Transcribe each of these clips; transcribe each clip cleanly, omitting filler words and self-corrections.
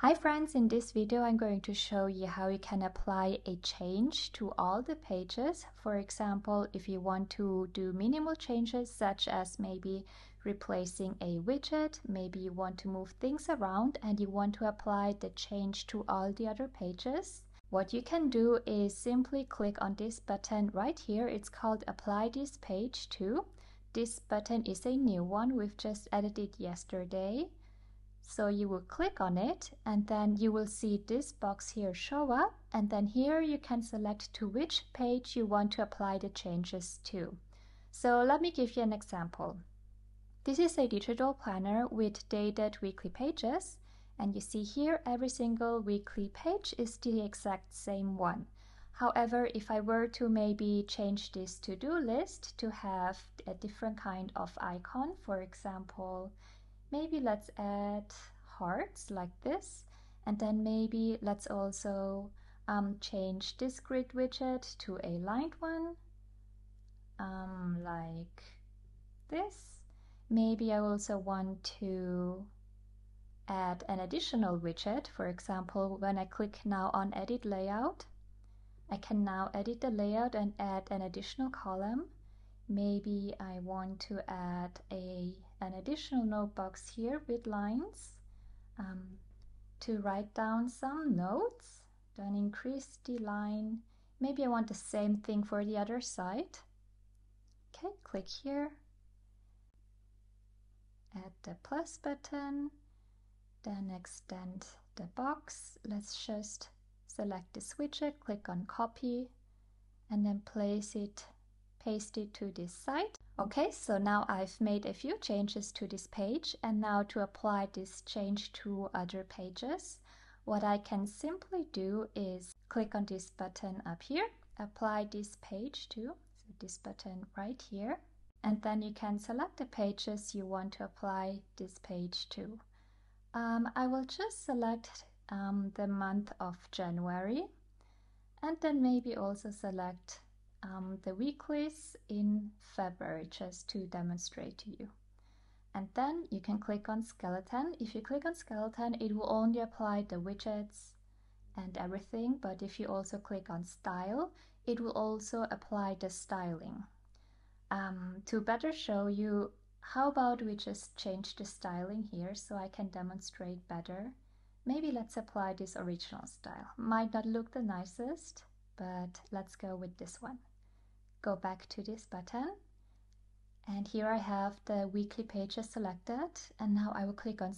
Hi friends, in this video I'm going to show you how you can apply a change to all the pages. For example, if you want to do minimal changes such as maybe replacing a widget, maybe you want to move things around and you want to apply the change to all the other pages. What you can do is simply click on this button right here. It's called Apply This Page To. This button is a new one, we've just added it yesterday. So you will click on it and then you will see this box here show up, and then here you can select to which page you want to apply the changes to. So let me give you an example. This is a digital planner with dated weekly pages, and you see here every single weekly page is the exact same one. However, if I were to maybe change this to-do list to have a different kind of icon, for example, maybe let's add hearts like this, and then maybe let's also change this grid widget to a lined one like this. Maybe I also want to add an additional widget. For example, when I click now on edit layout, I can now edit the layout and add an additional column. Maybe I want to add an additional note box here with lines to write down some notes, then increase the line. Maybe I want the same thing for the other side. Okay, click here, add the plus button, then extend the box. Let's just select this widget, click on copy, and then paste it to this side. Okay, so now I've made a few changes to this page, and now to apply this change to other pages, what I can simply do is click on this button up here, Apply This Page To, so this button right here, and then you can select the pages you want to apply this page to. I will just select the month of January, and then maybe also select the weeklies in February, just to demonstrate to you. And then you can click on skeleton. If you click on skeleton, it will only apply the widgets and everything, but if you also click on style, it will also apply the styling. To better show you, how about we just change the styling here so I can demonstrate better. Maybe let's apply this original style. Might not look the nicest, but let's go with this one. Go back to this button, and here I have the weekly pages selected, and now I will click on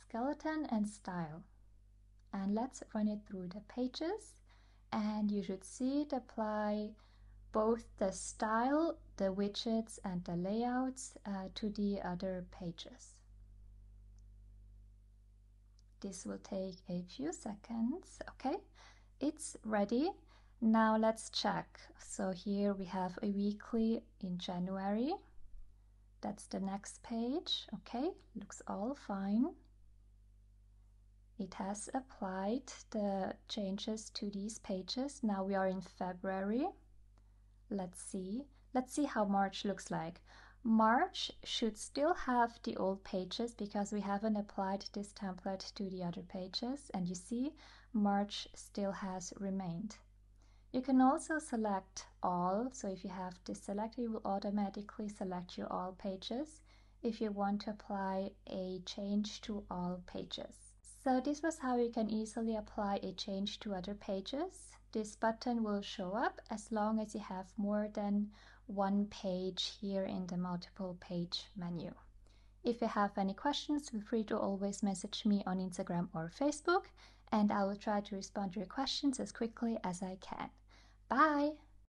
skeleton and style, and let's run it through the pages, and you should see it apply both the style, the widgets and the layouts to the other pages. This will take a few seconds. Okay, it's ready. Now let's check. So here we have a weekly in January. That's the next page. Okay, looks all fine. It has applied the changes to these pages. Now we are in February. Let's see how March looks like. March should still have the old pages because we haven't applied this template to the other pages, and you see March still has remained. You can also select all, so if you have this selected, you will automatically select your all pages if you want to apply a change to all pages. So this was how you can easily apply a change to other pages. This button will show up as long as you have more than one page here in the multiple page menu. If you have any questions, feel free to always message me on Instagram or Facebook, and I will try to respond to your questions as quickly as I can. Bye!